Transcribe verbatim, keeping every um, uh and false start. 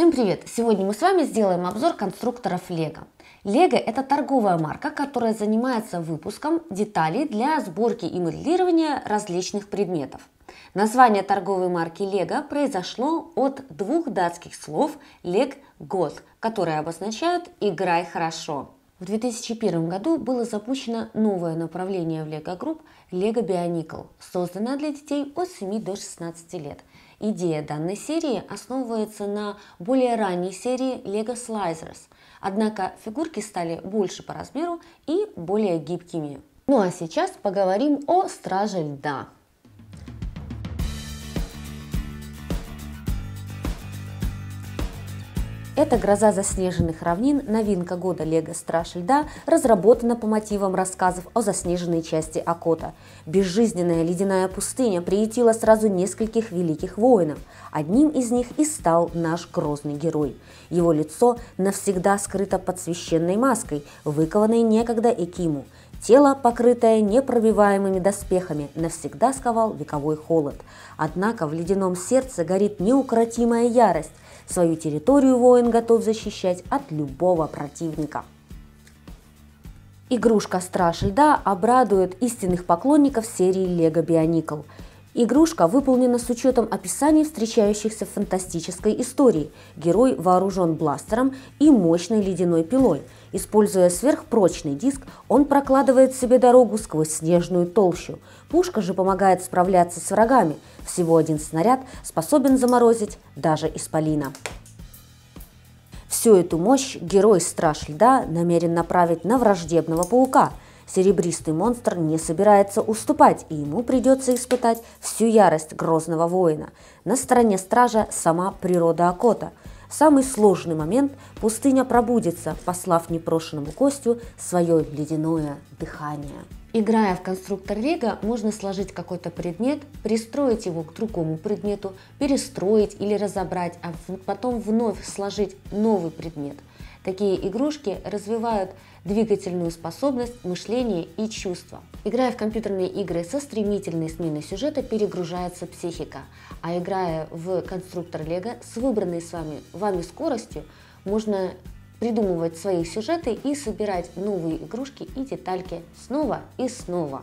Всем привет! Сегодня мы с вами сделаем обзор конструкторов LEGO. LEGO — это торговая марка, которая занимается выпуском деталей для сборки и моделирования различных предметов. Название торговой марки LEGO произошло от двух датских слов «лег-гот», которые обозначают «играй хорошо». В две тысячи первом году было запущено новое направление в LEGO Group LEGO Bionicle, созданное для детей от семи до шестнадцати лет. Идея данной серии основывается на более ранней серии LEGO Slizers, однако фигурки стали больше по размеру и более гибкими. Ну а сейчас поговорим о Страже Льда. Эта гроза заснеженных равнин, новинка года LEGO Страж Льда, разработана по мотивам рассказов о заснеженной части Акота. Безжизненная ледяная пустыня приютила сразу нескольких великих воинов. Одним из них и стал наш грозный герой. Его лицо навсегда скрыто под священной маской, выкованной некогда Экиму. Тело, покрытое непробиваемыми доспехами, навсегда сковал вековой холод. Однако в ледяном сердце горит неукротимая ярость. Свою территорию воин готов защищать от любого противника. Игрушка Страж Льда обрадует истинных поклонников серии LEGO Bionicle. Игрушка выполнена с учетом описаний, встречающихся в фантастической истории. Герой вооружен бластером и мощной ледяной пилой. Используя сверхпрочный диск, он прокладывает себе дорогу сквозь снежную толщу. Пушка же помогает справляться с врагами. Всего один снаряд способен заморозить даже исполина. Всю эту мощь герой Страж Льда намерен направить на враждебного паука. Серебристый монстр не собирается уступать, и ему придется испытать всю ярость грозного воина. На стороне стража сама природа Акота. В самый сложный момент пустыня пробудится, послав непрошенному гостю свое ледяное дыхание. Играя в конструктор LEGO, можно сложить какой-то предмет, пристроить его к другому предмету, перестроить или разобрать, а потом вновь сложить новый предмет. Такие игрушки развивают двигательную способность, мышление и чувства. Играя в компьютерные игры со стремительной сменой сюжета, перегружается психика, а играя в конструктор LEGO с выбранной с вами, вами скоростью, можно придумывать свои сюжеты и собирать новые игрушки и детальки снова и снова.